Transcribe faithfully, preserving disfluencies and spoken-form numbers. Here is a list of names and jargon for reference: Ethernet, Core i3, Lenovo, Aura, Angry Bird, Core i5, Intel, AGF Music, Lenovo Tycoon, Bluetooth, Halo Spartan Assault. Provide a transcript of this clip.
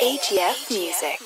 A G F Music.